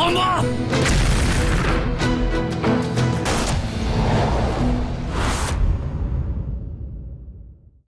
Bomba!